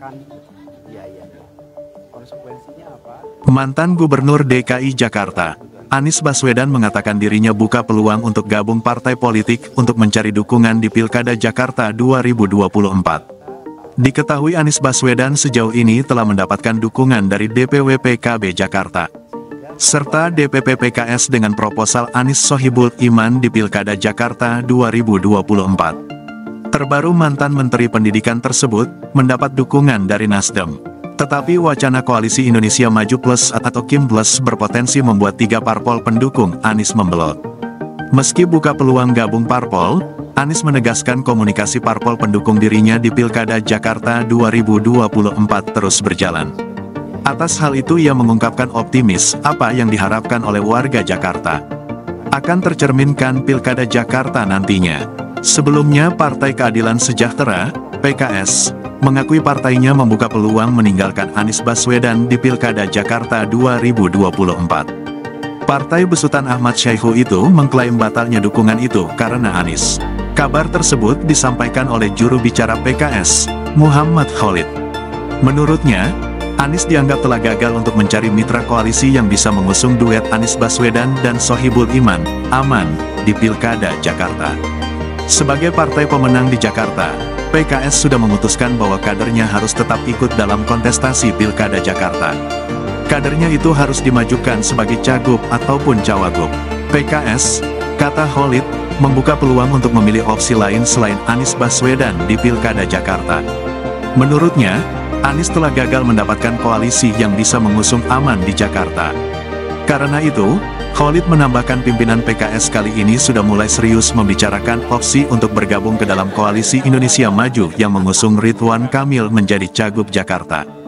akan biayanya. Konsekuensinya apa? Mantan Gubernur DKI Jakarta, Anies Baswedan mengatakan dirinya buka peluang untuk gabung partai politik untuk mencari dukungan di Pilkada Jakarta 2024. Diketahui Anies Baswedan sejauh ini telah mendapatkan dukungan dari DPW PKB Jakarta, serta DPP PKS dengan proposal Anies Sohibul Iman di Pilkada Jakarta 2024. Terbaru mantan Menteri Pendidikan tersebut mendapat dukungan dari Nasdem. Tetapi wacana koalisi Indonesia Maju Plus atau Kim Plus berpotensi membuat tiga parpol pendukung Anies membelot. Meski buka peluang gabung parpol, Anies menegaskan komunikasi parpol pendukung dirinya di Pilkada Jakarta 2024 terus berjalan. Atas hal itu ia mengungkapkan optimis apa yang diharapkan oleh warga Jakarta akan tercerminkan Pilkada Jakarta nantinya. Sebelumnya Partai Keadilan Sejahtera, PKS, mengakui partainya membuka peluang meninggalkan Anies Baswedan di Pilkada Jakarta 2024. Partai besutan Ahmad Syaihu itu mengklaim batalnya dukungan itu karena Anies. Kabar tersebut disampaikan oleh juru bicara PKS, Muhammad Kholid. Menurutnya, Anies dianggap telah gagal untuk mencari mitra koalisi yang bisa mengusung duet Anies Baswedan dan Sohibul Iman, Aman, di Pilkada Jakarta. Sebagai partai pemenang di Jakarta, PKS sudah memutuskan bahwa kadernya harus tetap ikut dalam kontestasi Pilkada Jakarta. Kadernya itu harus dimajukan sebagai cagup ataupun cawagup. PKS, kata Kholid, membuka peluang untuk memilih opsi lain selain Anies Baswedan di Pilkada Jakarta. Menurutnya, Anies telah gagal mendapatkan koalisi yang bisa mengusung Aman di Jakarta. Karena itu, Kholid menambahkan pimpinan PKS kali ini sudah mulai serius membicarakan opsi untuk bergabung ke dalam koalisi Indonesia Maju yang mengusung Ridwan Kamil menjadi Cagup Jakarta.